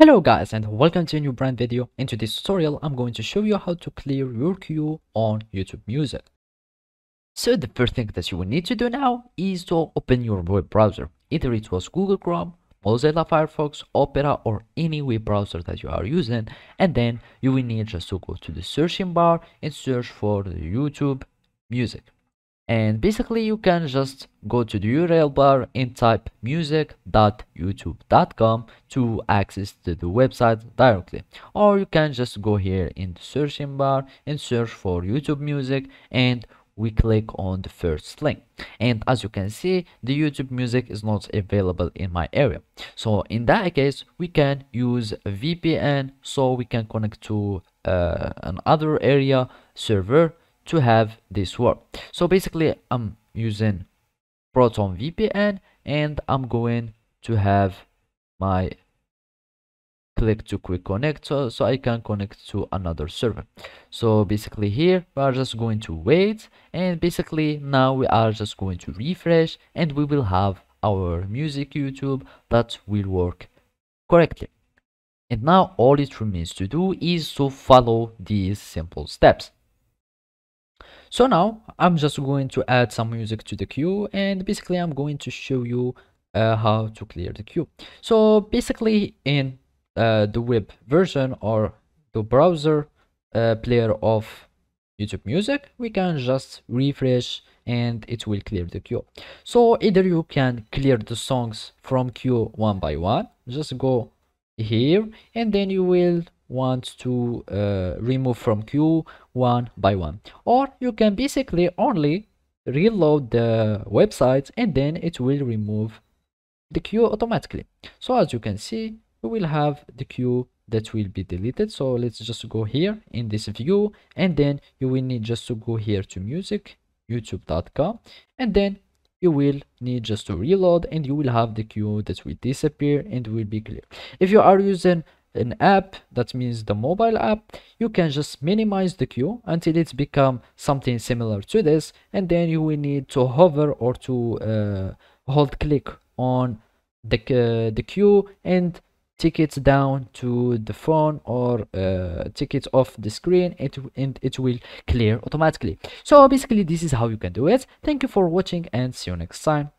Hello guys, and welcome to a new brand video. In today's tutorial I'm going to show you how to clear your queue on YouTube Music. So the first thing that you will need to do now is to open your web browser. Either it was Google Chrome, Mozilla Firefox, Opera, or any web browser that you are using, and then you will need just to go to the searching bar and search for the YouTube Music. And basically you can just go to the URL bar and type music.youtube.com to access the website directly. Or you can just go here in the searching bar and search for YouTube Music, and we click on the first link. And as you can see, the YouTube Music is not available in my area. So in that case, we can use a VPN, so we can connect to another area server to have this work. So basically I'm using Proton VPN, and I'm going to have my click to quick connect so I can connect to another server. So basically here we are just going to wait, and basically now we are just going to refresh, and we will have our music YouTube that will work correctly. And now all it remains to do is to follow these simple steps. So now I'm just going to add some music to the queue, and basically I'm going to show you how to clear the queue. So basically in the web version or the browser player of YouTube Music, we can just refresh and it will clear the queue. So either you can clear the songs from queue one by one, just go here, and then you will want to remove from queue one by one, or you can basically only reload the website and then it will remove the queue automatically. So as you can see, we will have the queue that will be deleted. So let's just go here in this view, and then you will need just to go here to music.youtube.com, and then you will need just to reload, and you will have the queue that will disappear and will be clear. If you are using an app, that means the mobile app, you can just minimize the queue until it's become something similar to this, and then you will need to hover or to hold click on the queue and take it down to the phone, or take it off the screen, and it will clear automatically. So basically this is how you can do it. Thank you for watching, and see you next time.